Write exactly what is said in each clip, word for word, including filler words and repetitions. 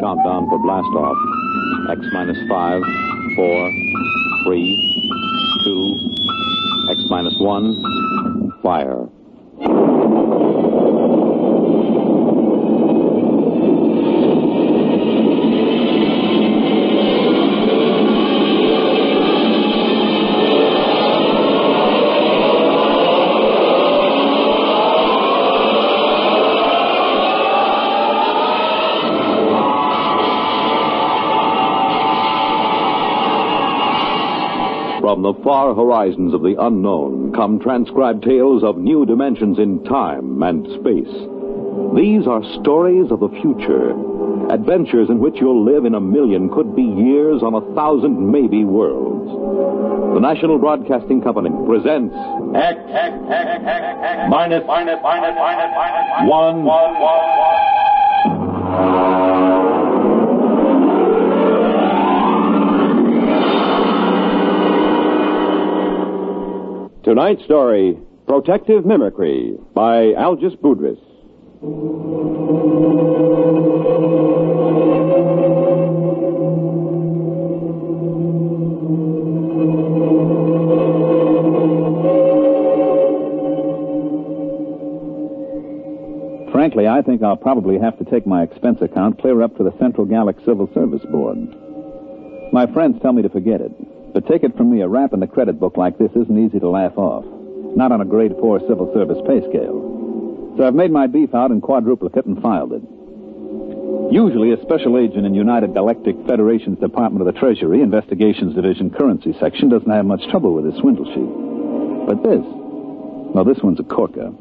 Countdown for blast off. X minus five, four, three, two, X minus one, fire. From the far horizons of the unknown come transcribed tales of new dimensions in time and space. These are stories of the future, adventures in which you'll live in a million could-be years on a thousand maybe worlds. The National Broadcasting Company presents X Minus One. Tonight's story, Protective Mimicry, by Algis Budrys. Frankly, I think I'll probably have to take my expense account clear up to the Central Gallic Civil Service Board. My friends tell me to forget it. But take it from me, a rap in the credit book like this isn't easy to laugh off. Not on a grade four civil service pay scale. So I've made my beef out in quadruplicate and filed it. Usually a special agent in United Galactic Federation's Department of the Treasury, Investigations Division Currency Section, doesn't have much trouble with his swindle sheet. But this, well, this one's a corker.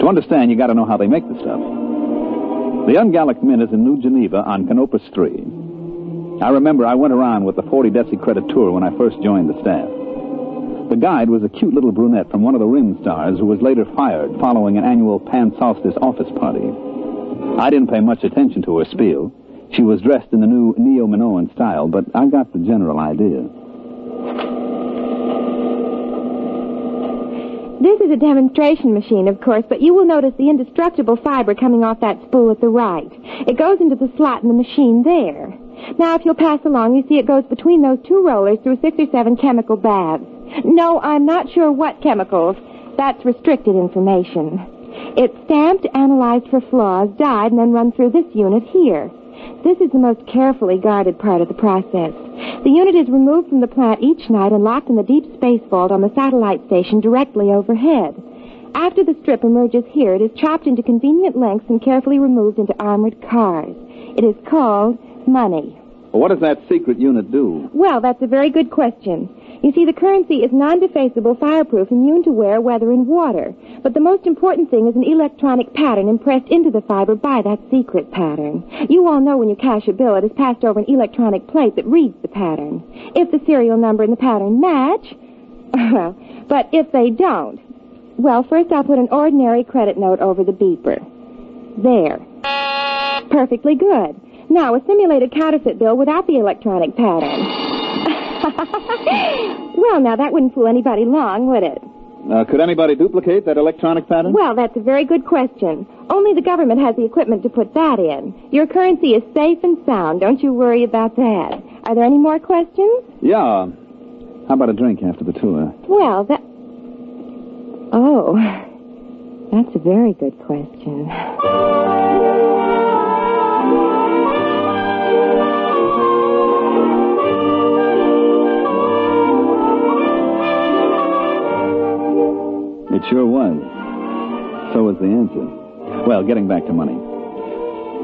To understand, you got to know how they make the stuff. The Ungallic Min is in New Geneva on Canopus Street. I remember I went around with the forty deci credit tour when I first joined the staff. The guide was a cute little brunette from one of the Rim Stars who was later fired following an annual pan-solstice office party. I didn't pay much attention to her spiel. She was dressed in the new Neo-Minoan style, but I got the general idea. This is a demonstration machine, of course, but you will notice the indestructible fiber coming off that spool at the right. It goes into the slot in the machine there. Now, if you'll pass along, you see it goes between those two rollers through six or seven chemical baths. No, I'm not sure what chemicals. That's restricted information. It's stamped, analyzed for flaws, dyed, and then run through this unit here. This is the most carefully guarded part of the process. The unit is removed from the plant each night and locked in the deep space vault on the satellite station directly overhead. After the strip emerges here, it is chopped into convenient lengths and carefully removed into armored cars. It is called money. Well, what does that secret unit do? Well, that's a very good question. You see, the currency is non-defaceable, fireproof, immune to wear, weather, and water. But the most important thing is an electronic pattern impressed into the fiber by that secret pattern. You all know when you cash a bill, it is passed over an electronic plate that reads the pattern. If the serial number and the pattern match, well, but if they don't, well, first I'll put an ordinary credit note over the beeper. There. Perfectly good. Now, a simulated counterfeit bill without the electronic pattern. Well, now, that wouldn't fool anybody long, would it? Uh, could anybody duplicate that electronic pattern? Well, that's a very good question. Only the government has the equipment to put that in. Your currency is safe and sound. Don't you worry about that. Are there any more questions? Yeah. How about a drink after the tour? Well, that... Oh, that's a very good question. It sure was. So was the answer. Well, getting back to money.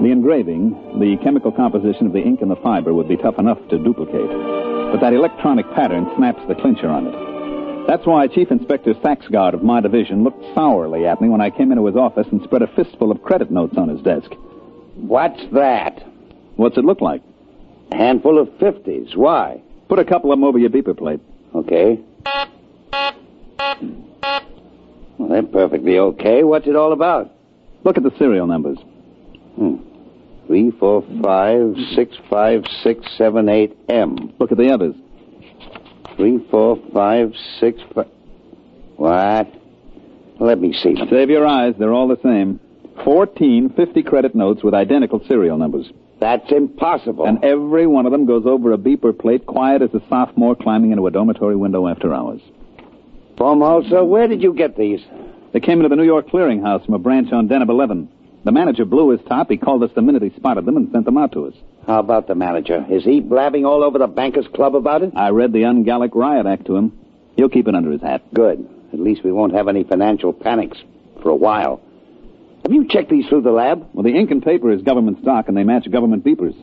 The engraving, the chemical composition of the ink and the fiber would be tough enough to duplicate. But that electronic pattern snaps the clincher on it. That's why Chief Inspector Saxgaard of my division looked sourly at me when I came into his office and spread a fistful of credit notes on his desk. What's that? What's it look like? A handful of fifties. Why? Put a couple of them over your beeper plate. Okay. Well, they're perfectly okay. What's it all about? Look at the serial numbers. Hmm. Three, four, five, six, five, six, seven, eight, M. Look at the others. Three, four, five, six, five... What? Let me see them. Save your eyes. They're all the same. Fourteen fifty-credit notes with identical serial numbers. That's impossible. And every one of them goes over a beeper plate, quiet as a sophomore climbing into a dormitory window after hours. Formosa, where did you get these? They came into the New York clearinghouse from a branch on Deneb eleven. The manager blew his top. He called us the minute he spotted them and sent them out to us. How about the manager? Is he blabbing all over the Bankers Club about it? I read the Ungallic Riot Act to him. He'll keep it under his hat. Good. At least we won't have any financial panics for a while. Have you checked these through the lab? Well, the ink and paper is government stock, and they match government beepers.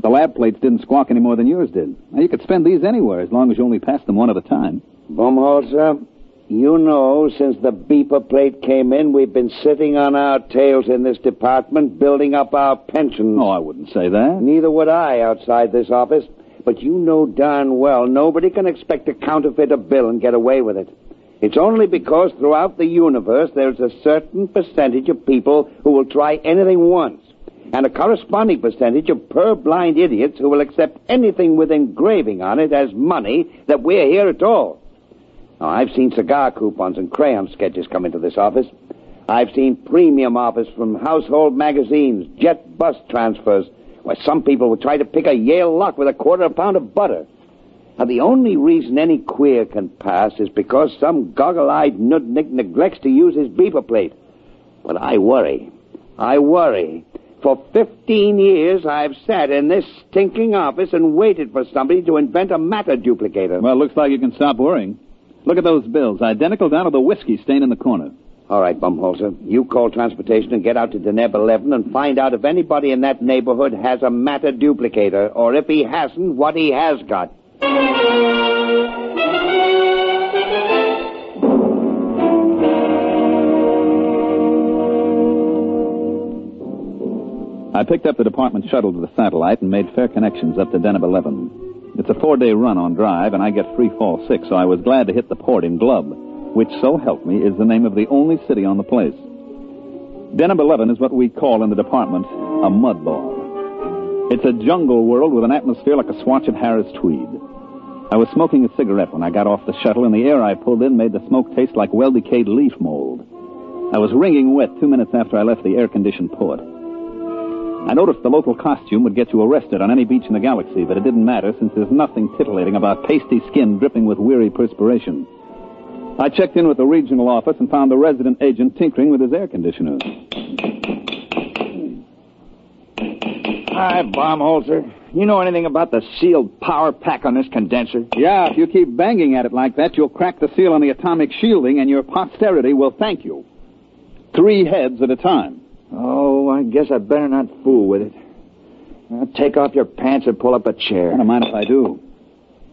The lab plates didn't squawk any more than yours did. Now, you could spend these anywhere as long as you only passed them one at a time. Baumholzer, you know, since the beeper plate came in, we've been sitting on our tails in this department, building up our pensions. Oh, I wouldn't say that. Neither would I outside this office. But you know darn well nobody can expect to counterfeit a bill and get away with it. It's only because throughout the universe there's a certain percentage of people who will try anything once, and a corresponding percentage of purblind idiots who will accept anything with engraving on it as money that we're here at all. Now, I've seen cigar coupons and crayon sketches come into this office. I've seen premium offers from household magazines, jet bus transfers, where some people would try to pick a Yale lock with a quarter of a pound of butter. Now, the only reason any queer can pass is because some goggle-eyed nudnik neglects to use his beeper plate. But I worry. I worry. For fifteen years, I've sat in this stinking office and waited for somebody to invent a matter duplicator. Well, looks like you can stop worrying. Look at those bills, identical down to the whiskey stain in the corner. All right, Baumholzer, you call transportation and get out to Deneb eleven and find out if anybody in that neighborhood has a matter duplicator, or if he hasn't, what he has got. I picked up the department shuttle to the satellite and made fair connections up to Deneb eleven. It's a four-day run on drive, and I get free fall sick, so I was glad to hit the port in Glub, which, so help me, is the name of the only city on the place. Deneb eleven is what we call in the department a mud ball. It's a jungle world with an atmosphere like a swatch of Harris Tweed. I was smoking a cigarette when I got off the shuttle, and the air I pulled in made the smoke taste like well-decayed leaf mold. I was wringing wet two minutes after I left the air-conditioned port. I noticed the local costume would get you arrested on any beach in the galaxy, but it didn't matter since there's nothing titillating about pasty skin dripping with weary perspiration. I checked in with the regional office and found the resident agent tinkering with his air conditioner. Hi, Baumholzer. You know anything about the sealed power pack on this condenser? Yeah, if you keep banging at it like that, you'll crack the seal on the atomic shielding, and your posterity will thank you. Three heads at a time. Oh, I guess I better not fool with it. Now, take off your pants and pull up a chair. I don't mind if I do.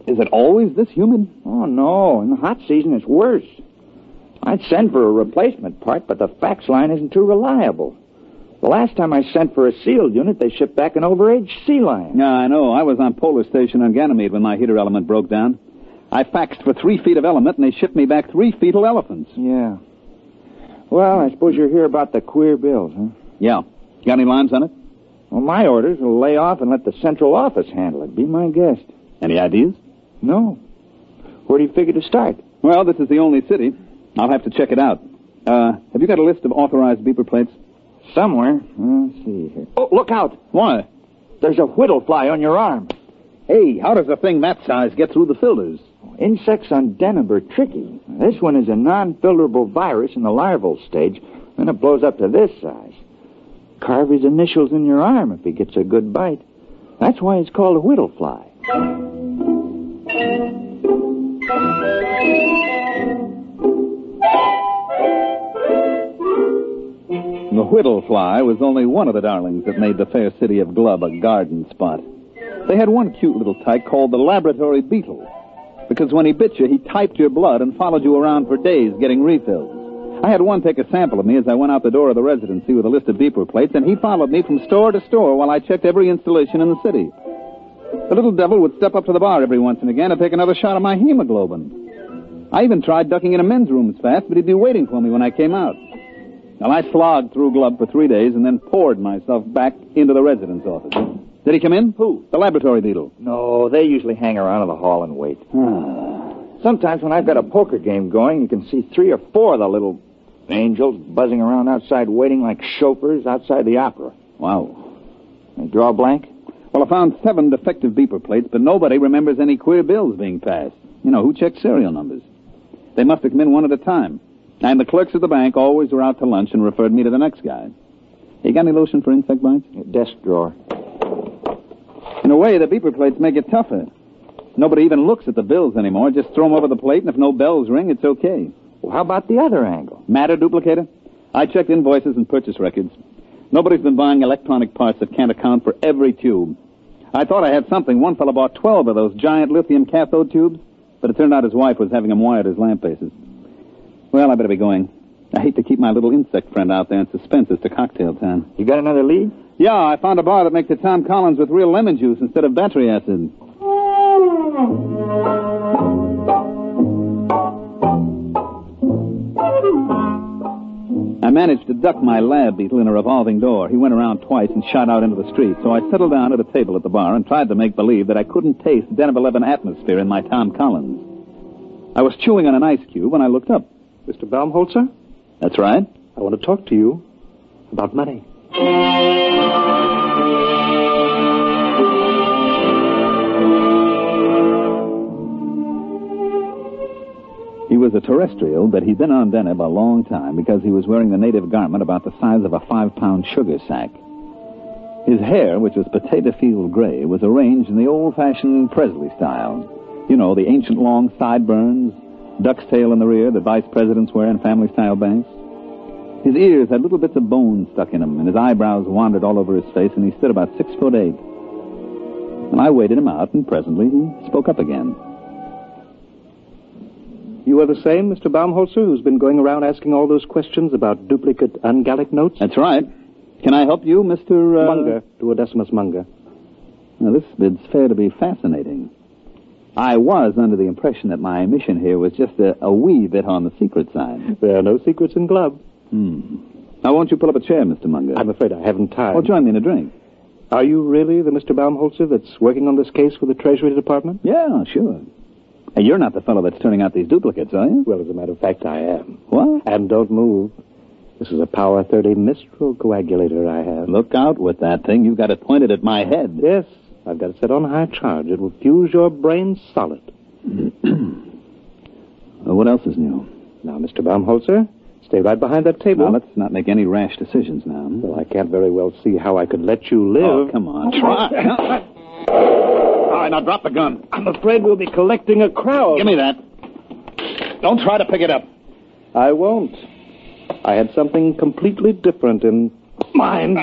Is it always this humid? Oh, no. In the hot season, it's worse. I'd send for a replacement part, but the fax line isn't too reliable. The last time I sent for a sealed unit, they shipped back an overaged sea lion. Yeah, I know. I was on Polar Station on Ganymede when my heater element broke down. I faxed for three feet of element, and they shipped me back three fetal elephants. Yeah. Well, I suppose you're here about the queer bills, huh? Yeah. Got any lines on it? Well, my orders will lay off and let the central office handle it. Be my guest. Any ideas? No. Where do you figure to start? Well, this is the only city. I'll have to check it out. Uh, have you got a list of authorized beeper plates? Somewhere. Let's see here. Oh, look out! Why? There's a whittle fly on your arm. Hey, how does a thing that size get through the filters? Insects on Deneb are tricky. This one is a non-filterable virus in the larval stage. Then it blows up to this size. Carve his initials in your arm if he gets a good bite. That's why it's called a whittle fly. The whittle fly was only one of the darlings that made the fair city of Glub a garden spot. They had one cute little tyke called the laboratory beetle, because when he bit you, he typed your blood and followed you around for days getting refills. I had one take a sample of me as I went out the door of the residency with a list of beeper plates, and he followed me from store to store while I checked every installation in the city. The little devil would step up to the bar every once and again and take another shot of my hemoglobin. I even tried ducking into men's rooms fast, but he'd be waiting for me when I came out. Well, I slogged through Glub for three days and then poured myself back into the resident's office. Did he come in? Who? The laboratory beetle. No, they usually hang around in the hall and wait. Sometimes when I've got a poker game going, you can see three or four of the little Angels buzzing around outside waiting like chauffeurs outside the opera. Wow. And draw a blank? Well, I found seven defective beeper plates, but nobody remembers any queer bills being passed. You know, who checked serial numbers? They must have come in one at a time. And the clerks at the bank always were out to lunch and referred me to the next guy. You got any lotion for insect bites? Your desk drawer. In a way, the beeper plates make it tougher. Nobody even looks at the bills anymore. Just throw them over the plate, and if no bells ring, it's okay. Well, how about the other angle? Matter duplicator? I checked invoices and purchase records. Nobody's been buying electronic parts that can't account for every tube. I thought I had something. One fellow bought twelve of those giant lithium cathode tubes, but it turned out his wife was having them wired as lamp bases. Well, I better be going. I hate to keep my little insect friend out there in suspense as to cocktail time. You got another lead? Yeah, I found a bar that makes a Tom Collins with real lemon juice instead of battery acid. I managed to duck my lab beetle in a revolving door. He went around twice and shot out into the street, so I settled down at a table at the bar and tried to make believe that I couldn't taste Deneb eleven atmosphere in my Tom Collins. I was chewing on an ice cube when I looked up. Mister Baumholzer? That's right. I want to talk to you about money. He was a terrestrial, but he'd been on Deneb a long time because he was wearing the native garment about the size of a five-pound sugar sack. His hair, which was potato field gray, was arranged in the old-fashioned Presley style. You know, the ancient long sideburns, duck's tail in the rear that vice presidents wear in family-style banks. His ears had little bits of bone stuck in them, and his eyebrows wandered all over his face, and he stood about six foot eight. And I waited him out, and presently he spoke up again. You are the same, Mister Baumholzer, who's been going around asking all those questions about duplicate Ungallic notes? That's right. Can I help you, Mister Uh... Munger, Duodecimus Munger. Now, this bid's fair to be fascinating. I was under the impression that my mission here was just a, a wee bit on the secret side. There are no secrets in Glub. Hmm. Now, won't you pull up a chair, Mister Munger? I'm afraid I haven't time. Well, join me in a drink. Are you really the Mister Baumholzer that's working on this case for the Treasury Department? Yeah, sure. Hey, you're not the fellow that's turning out these duplicates, are you? Well, as a matter of fact, I am. What? And don't move. This is a Power thirty Mistral coagulator I have. Look out with that thing. You've got it pointed at my head. Yes. I've got it set on high charge. It will fuse your brain solid. Well, what else is new? Now, Mister Baumholzer, stay right behind that table. Now, let's not make any rash decisions now. Hmm? Well, I can't very well see how I could let you live. Oh, come on. Try. All right, now drop the gun. I'm afraid we'll be collecting a crowd. Give me that. Don't try to pick it up. I won't. I had something completely different in mind.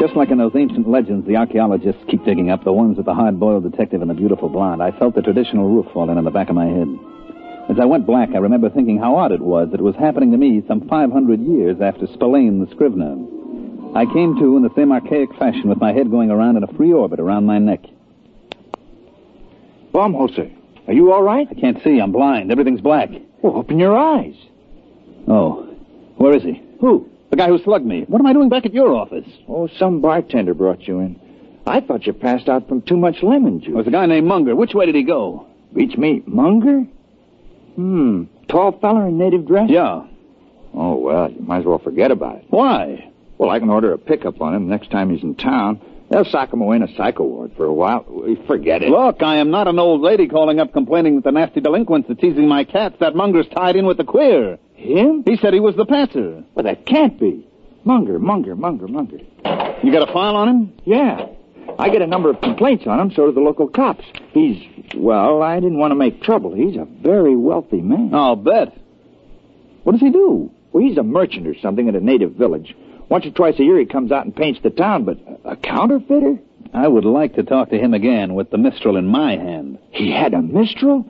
Just like in those ancient legends the archaeologists keep digging up, the ones with the hard-boiled detective and the beautiful blonde, I felt the traditional roof fall in on the back of my head. As I went black, I remember thinking how odd it was that it was happening to me some five hundred years after Spillane the Scrivener. I came to in the same archaic fashion with my head going around in a free orbit around my neck. Baumholzer, are you all right? I can't see. I'm blind. Everything's black. Well, open your eyes. Oh. Where is he? Who? The guy who slugged me. What am I doing back at your office? Oh, some bartender brought you in. I thought you passed out from too much lemon juice. It was a guy named Munger. Which way did he go? Beats me. Munger? Hmm. Tall fella in native dress? Yeah. Oh, well, you might as well forget about it. Why? Well, I can order a pickup on him next time he's in town. They'll sock him away in a psych ward for a while. Forget it. Look, I am not an old lady calling up complaining that the nasty delinquents are teasing my cats. That Munger's tied in with the queer. Him? He said he was the passer. Well, that can't be. Munger, Munger, Munger, Munger. You got a file on him? Yeah. I get a number of complaints on him, so do the local cops. He's, well, I didn't want to make trouble. He's a very wealthy man. I'll bet. What does he do? Well, he's a merchant or something in a native village. Once or twice a year he comes out and paints the town, but a counterfeiter? I would like to talk to him again with the Mistral in my hand. He had a Mistral?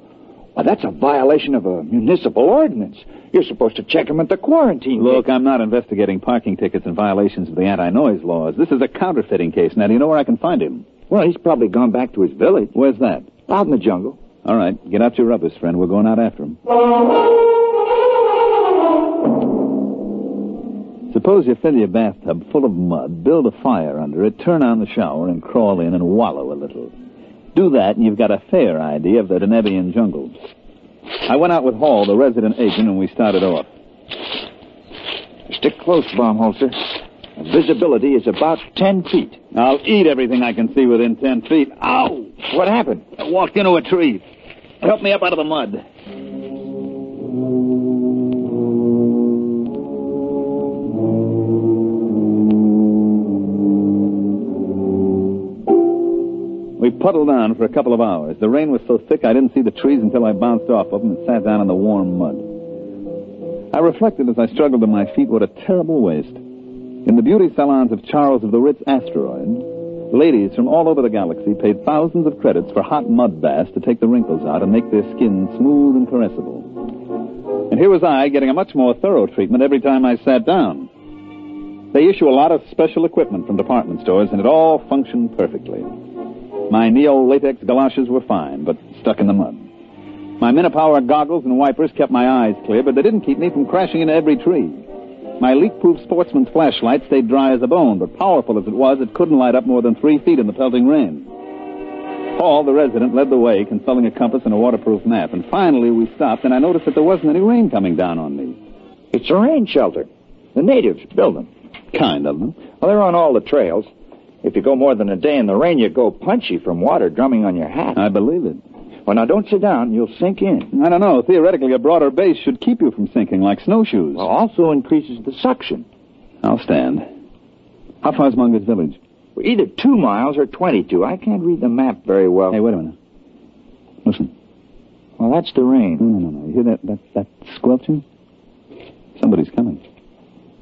Well, that's a violation of a municipal ordinance. You're supposed to check him at the quarantine. Look, I'm not investigating parking tickets and violations of the anti-noise laws. This is a counterfeiting case. Now, do you know where I can find him? Well, he's probably gone back to his village. Where's that? Out in the jungle. All right. Get out your rubbers, friend. We're going out after him. Suppose you fill your bathtub full of mud, build a fire under it, turn on the shower, and crawl in and wallow a little. Do that, and you've got a fair idea of the Denebian jungle. I went out with Hall, the resident agent, and we started off. Stick close, Baumholzer. Visibility is about ten feet. I'll eat everything I can see within ten feet. Ow! What happened? I walked into a tree. Help me up out of the mud. We puddled on for a couple of hours. The rain was so thick I didn't see the trees until I bounced off of them and sat down in the warm mud. I reflected as I struggled to my feet what a terrible waste. In the beauty salons of Charles of the Ritz Asteroid, ladies from all over the galaxy paid thousands of credits for hot mud baths to take the wrinkles out and make their skin smooth and caressable. And here was I getting a much more thorough treatment every time I sat down. They issue a lot of special equipment from department stores, and it all functioned perfectly. My neo-latex galoshes were fine, but stuck in the mud. My Minopower goggles and wipers kept my eyes clear, but they didn't keep me from crashing into every tree. My leak-proof sportsman's flashlight stayed dry as a bone, but powerful as it was, it couldn't light up more than three feet in the pelting rain. Paul, the resident, led the way, consulting a compass and a waterproof map, and finally we stopped, and I noticed that there wasn't any rain coming down on me. It's a rain shelter. The natives build them. Kind of them. Well, they're on all the trails. If you go more than a day in the rain, you go punchy from water drumming on your hat. I believe it. Well, now, don't sit down. You'll sink in. I don't know. Theoretically, a broader base should keep you from sinking, like snowshoes. Well, also increases the suction. I'll stand. How far's Munger's village? Well, either two miles or twenty-two. I can't read the map very well. Hey, wait a minute. Listen. Well, that's the rain. No, no, no. You hear that, that, that squelching? Somebody's coming.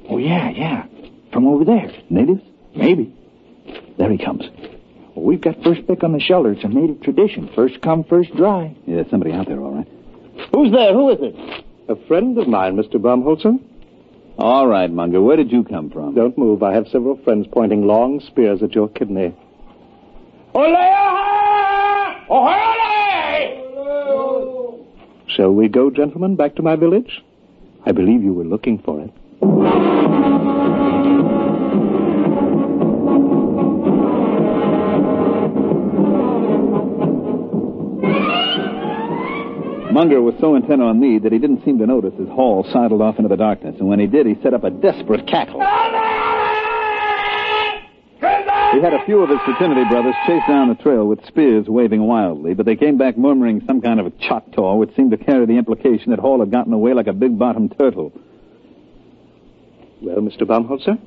Oh, yeah, yeah. From over there. Natives? Maybe. There he comes. Well, we've got first pick on the shelter. It's a native tradition. First come, first dry. Yeah, there's somebody out there, all right. Who's there? Who is it? A friend of mine, Mister Baumholzer. All right, Munger. Where did you come from? Don't move. I have several friends pointing long spears at your kidney. Ole! Ole! Shall we go, gentlemen, back to my village? I believe you were looking for it. Munger was so intent on me that he didn't seem to notice as Hall sidled off into the darkness, and when he did, he set up a desperate cackle. He had a few of his fraternity brothers chase down the trail with spears waving wildly, but they came back murmuring some kind of a Choctaw, which seemed to carry the implication that Hall had gotten away like a big-bottomed turtle. Well, Mister Baumholzer,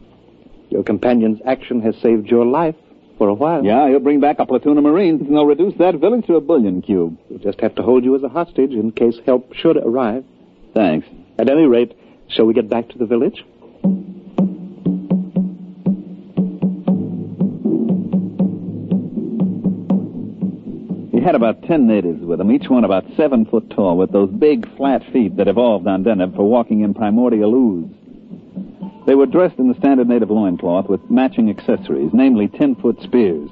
your companion's action has saved your life. For a while. Yeah, he'll bring back a platoon of Marines and they'll reduce that village to a bullion cube. We'll just have to hold you as a hostage in case help should arrive. Thanks. At any rate, shall we get back to the village? He had about ten natives with him, each one about seven foot tall, with those big flat feet that evolved on Deneb for walking in primordial ooze. They were dressed in the standard native loincloth with matching accessories, namely ten-foot spears.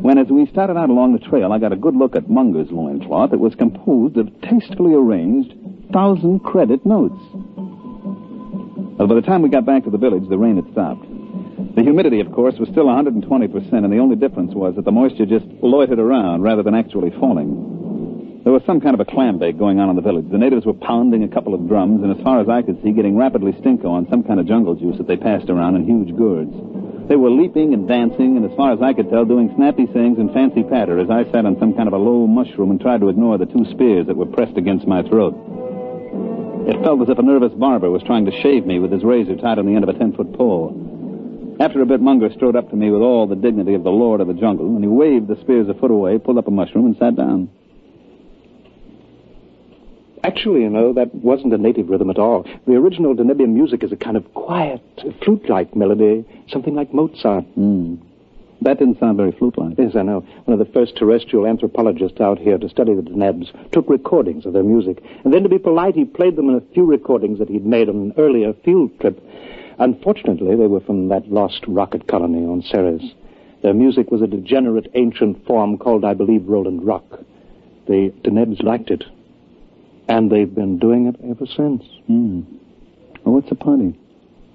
When, as we started out along the trail, I got a good look at Munger's loincloth, it was composed of tastefully arranged thousand-credit notes. Well, by the time we got back to the village, the rain had stopped. The humidity, of course, was still one hundred twenty percent, and the only difference was that the moisture just loitered around rather than actually falling. There was some kind of a clambake going on in the village. The natives were pounding a couple of drums, and as far as I could see, getting rapidly stinko on some kind of jungle juice that they passed around in huge gourds. They were leaping and dancing, and as far as I could tell, doing snappy sings and fancy patter as I sat on some kind of a low mushroom and tried to ignore the two spears that were pressed against my throat. It felt as if a nervous barber was trying to shave me with his razor tied on the end of a ten-foot pole. After a bit, Munger strode up to me with all the dignity of the lord of the jungle, and he waved the spears a foot away, pulled up a mushroom, and sat down. Actually, you know, that wasn't a native rhythm at all. The original Denebian music is a kind of quiet, flute-like melody, something like Mozart. Mm. That didn't sound very flute-like. Yes, I know. One of the first terrestrial anthropologists out here to study the Denebs took recordings of their music. And then, to be polite, he played them in a few recordings that he'd made on an earlier field trip. Unfortunately, they were from that lost rocket colony on Ceres. Their music was a degenerate ancient form called, I believe, Roland Rock. The Denebs liked it. And they've been doing it ever since. Mm. Well, what's the party?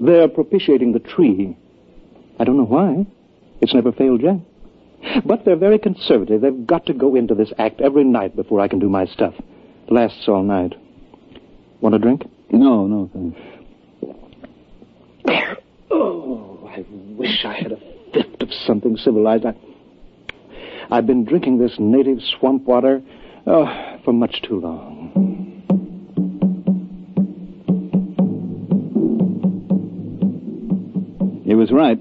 They're propitiating the tree. I don't know why. It's never failed yet. But they're very conservative. They've got to go into this act every night before I can do my stuff. Lasts all night. Want a drink? No, no, thanks. Oh, I wish I had a fifth of something civilized. I, I've been drinking this native swamp water oh, for much too long. He was right.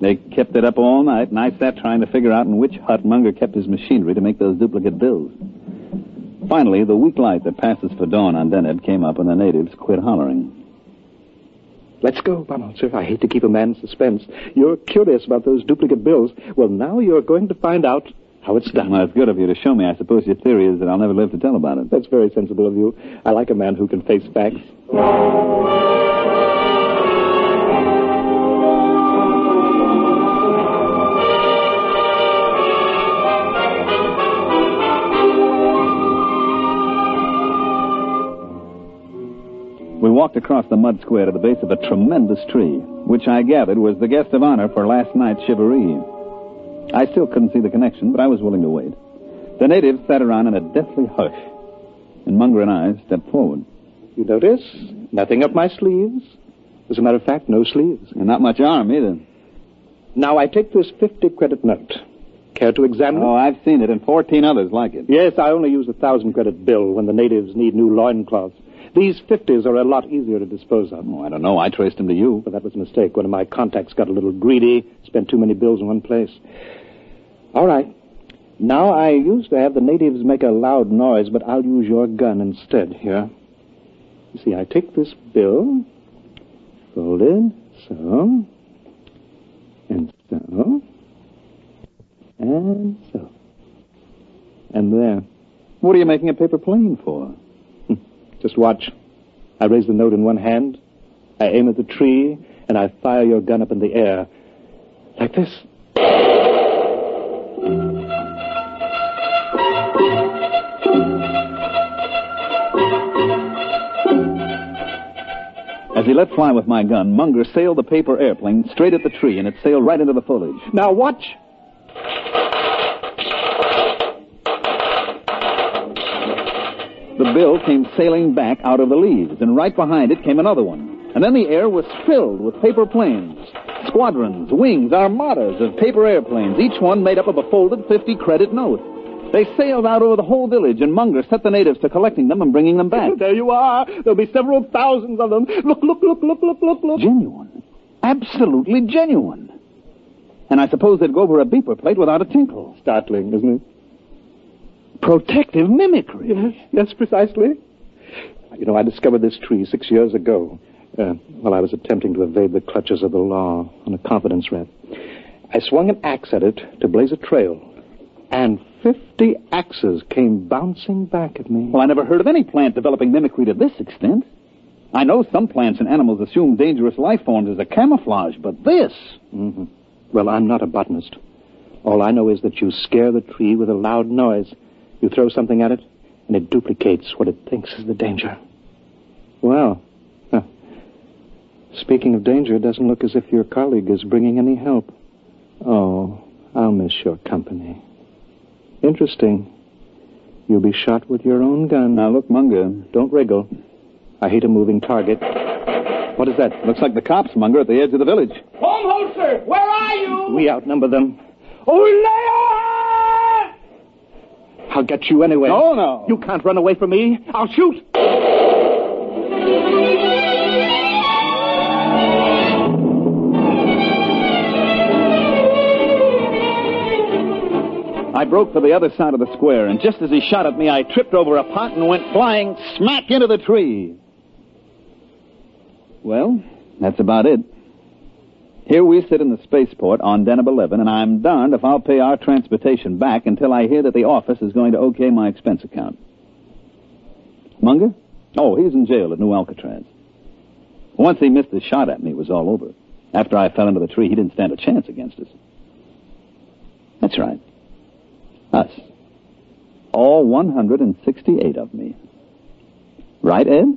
They kept it up all night, and I sat trying to figure out in which hut Munger kept his machinery to make those duplicate bills. Finally, the weak light that passes for dawn on Deneb came up, and the natives quit hollering. Let's go, Vamos, sir. I hate to keep a man in suspense. You're curious about those duplicate bills. Well, now you're going to find out how it's done. Well, it's good of you to show me. I suppose your theory is that I'll never live to tell about it. That's very sensible of you. I like a man who can face facts. We walked across the mud square to the base of a tremendous tree, which I gathered was the guest of honor for last night's chivaree. I still couldn't see the connection, but I was willing to wait. The natives sat around in a deathly hush, and Munger and I stepped forward. You notice? Nothing up my sleeves. As a matter of fact, no sleeves. And not much arm, either. Now, I take this fifty-credit note. Care to examine it? Oh, I've seen it, and fourteen others like it. Yes, I only use a thousand-credit bill when the natives need new loincloths. These fifties are a lot easier to dispose of. Oh, I don't know. I traced them to you. But that was a mistake. One of my contacts got a little greedy, spent too many bills in one place. All right. Now, I used to have the natives make a loud noise, but I'll use your gun instead here. You see, I take this bill, fold it, so, and so, and so, and there. What are you making a paper plane for? Just watch. I raise the note in one hand, I aim at the tree, and I fire your gun up in the air. Like this. As he let fly with my gun, Munger sailed the paper airplane straight at the tree, and it sailed right into the foliage. Now watch. The bill came sailing back out of the leaves, and right behind it came another one. And then the air was filled with paper planes. Squadrons, wings, armadas of paper airplanes, each one made up of a folded fifty-credit note. They sailed out over the whole village, and Munger set the natives to collecting them and bringing them back. There you are. There'll be several thousands of them. Look, look, look, look, look, look, look. Genuine. Absolutely genuine. And I suppose they'd go over a beeper plate without a tinkle. Startling, isn't it? Protective mimicry. Yes, yes, precisely. You know, I discovered this tree six years ago uh, while I was attempting to evade the clutches of the law on a confidence rap. I swung an axe at it to blaze a trail, and fifty axes came bouncing back at me. Well, I never heard of any plant developing mimicry to this extent. I know some plants and animals assume dangerous life forms as a camouflage, but this... Mm-hmm. Well, I'm not a botanist. All I know is that you scare the tree with a loud noise. You throw something at it, and it duplicates what it thinks is the danger. Well, huh. Speaking of danger, it doesn't look as if your colleague is bringing any help. Oh, I'll miss your company. Interesting. You'll be shot with your own gun. Now, look, Munger, don't wriggle. I hate a moving target. What is that? Looks like the cops, Munger, at the edge of the village. Holmholzer, where are you? We outnumber them. Oh, Leo! I'll get you anyway. No, no. You can't run away from me. I'll shoot. I broke for the other side of the square, and just as he shot at me, I tripped over a pot and went flying smack into the tree. Well, that's about it. Here we sit in the spaceport on Deneb eleven, and I'm darned if I'll pay our transportation back until I hear that the office is going to okay my expense account. Munger? Oh, he's in jail at New Alcatraz. Once he missed his shot at me, it was all over. After I fell into the tree, he didn't stand a chance against us. That's right. Us. All one hundred sixty-eight of me. Right, Ed?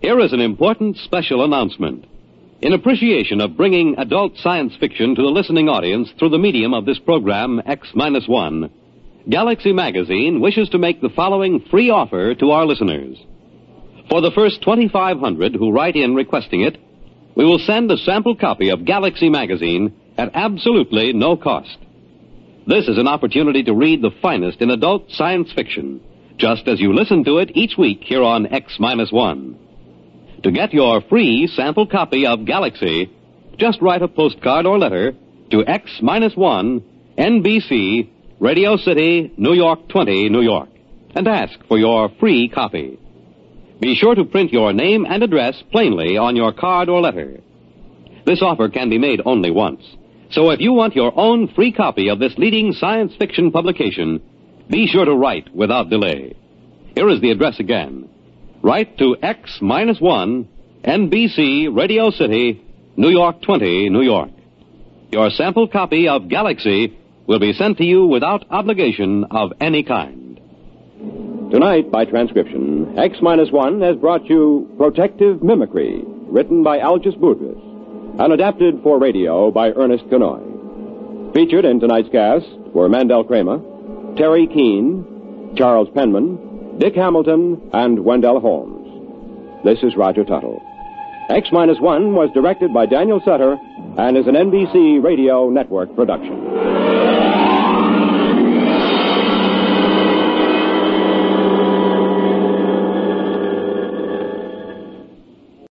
Here is an important special announcement. In appreciation of bringing adult science fiction to the listening audience through the medium of this program, X Minus One, Galaxy Magazine wishes to make the following free offer to our listeners. For the first twenty-five hundred who write in requesting it, we will send a sample copy of Galaxy Magazine at absolutely no cost. This is an opportunity to read the finest in adult science fiction, just as you listen to it each week here on X Minus One. To get your free sample copy of Galaxy, just write a postcard or letter to X Minus One, N B C, Radio City, New York twenty, New York, and ask for your free copy. Be sure to print your name and address plainly on your card or letter. This offer can be made only once, so if you want your own free copy of this leading science fiction publication, be sure to write without delay. Here is the address again. Write to X Minus One, N B C, Radio City, New York twenty, New York. Your sample copy of Galaxy will be sent to you without obligation of any kind. Tonight, by transcription, X Minus One has brought you Protective Mimicry, written by Algis Budrys, and adapted for radio by Ernest Canoy. Featured in tonight's cast were Mandel Kramer, Terry Keane, Charles Penman, Dick Hamilton, and Wendell Holmes. This is Roger Tuttle. X Minus One was directed by Daniel Sutter and is an N B C Radio Network production.